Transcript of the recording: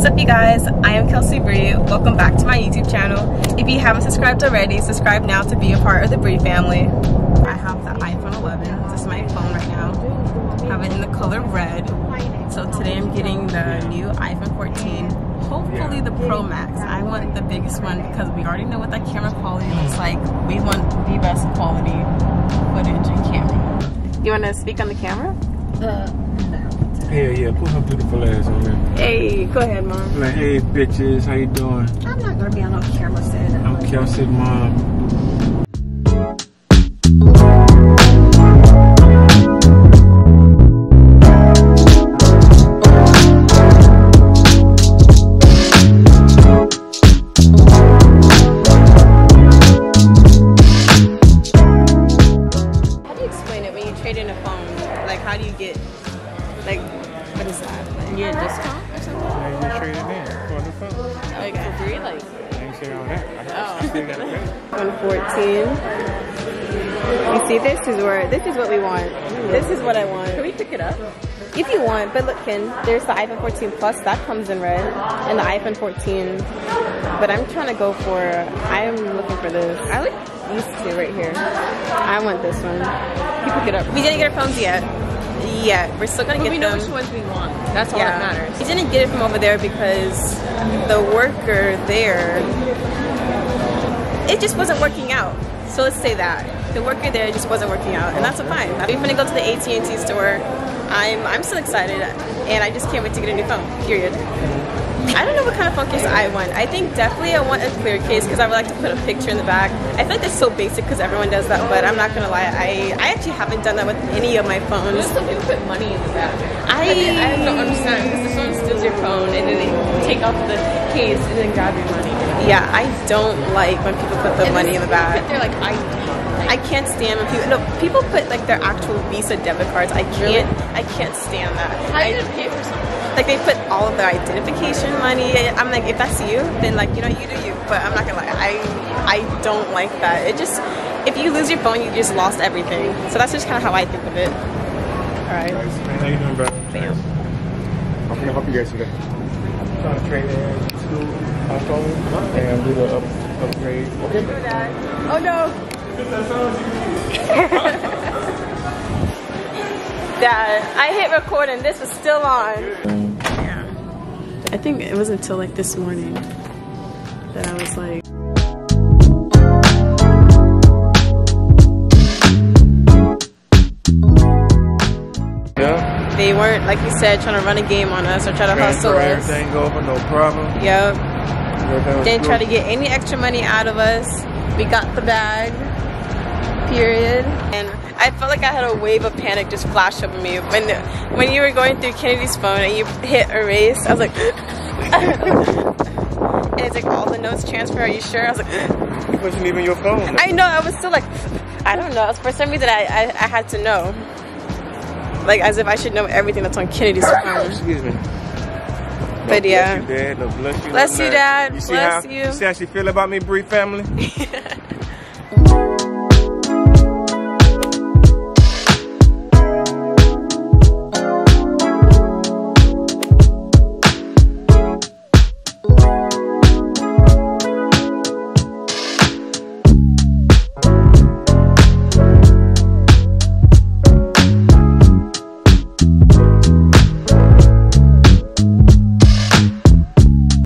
What's up, you guys? I am Kelsey Bree. Welcome back to my YouTube channel. If you haven't subscribed already, subscribe now to be a part of the Bree family. I have the iPhone 11. This is my phone right now. I have it in the color red. So today I'm getting the new iPhone 14, hopefully the Pro Max. I want the biggest one because we already know what that camera quality looks like. We want the best quality footage and camera. You want to speak on the camera? Yeah, put some beautiful ass on there. Hey, go ahead, Mom. Like, hey, bitches, how you doing? I'm not gonna be on no camera set. I'm Kelsey, Mom. How do you explain it when you trade in a phone? Like, how do you get, like, what is that? Like, you get a discount or something? Yeah, you trade it in for the phone. Like, for free? Like, I ain't sure on that. Oh. iPhone 14. You see, this is what we want. This is what I want. Can we pick it up? If you want, but look, Ken, there's the iPhone 14 Plus, that comes in red, and the iPhone 14. But I'm trying to go for, I'm looking for this. I like these two right here. I want this one. You pick it up. We didn't get our phones yet. Yeah, we're still gonna get them. We know which ones we want. That's all that matters. We didn't get it from over there because the worker there, it just wasn't working out. So let's say that. The worker there just wasn't working out, and that's fine. We're gonna go to the AT&T store. I'm still excited, and I just can't wait to get a new phone, period. I don't know what kind of phone case I want. I think definitely I want a clear case because I would like to put a picture in the back. I feel like that's so basic because everyone does that, but I'm not gonna lie, I actually haven't done that with any of my phones. There's some people put money in the back. I don't understand because someone steals your phone and then they take off the case and then grab your money. Yeah, I don't like when people put the money in the back. Put their like ID. I can't stand when people put like their actual Visa debit cards. I can't stand that. I didn't pay for something. Like they put all of their identification money. I'm like, if that's you, then like, you know, you do you. But I'm not gonna lie, I don't like that. It just, if you lose your phone, you just lost everything. So that's just kind of how I think of it. All right. How you doing, bro? Bam. I'm gonna help you guys today. I'm trying to trade in two iPhones and do the upgrade. Okay. Oh no. Dad, I hit record and this was still on. Yeah. I think it wasn't until like this morning that I was like, yeah. They weren't, like you said, trying to run a game on us or try to hustle us. Everything over, no problem. Yep. Didn't try to get any extra money out of us. We got the bag. Period. And I felt like I had a wave of panic just flash over me when you were going through Kennedy's phone and you hit erase. I was like, and it's like all the notes transfer. Are you sure? I was like, it wasn't even your phone. Then. I know. I was still like, I don't know. For some reason, I had to know, like as if I should know everything that's on Kennedy's phone. Excuse me. But yeah. Bless you, Dad. Bless you, Dad. You see how you feel about me, Bree family?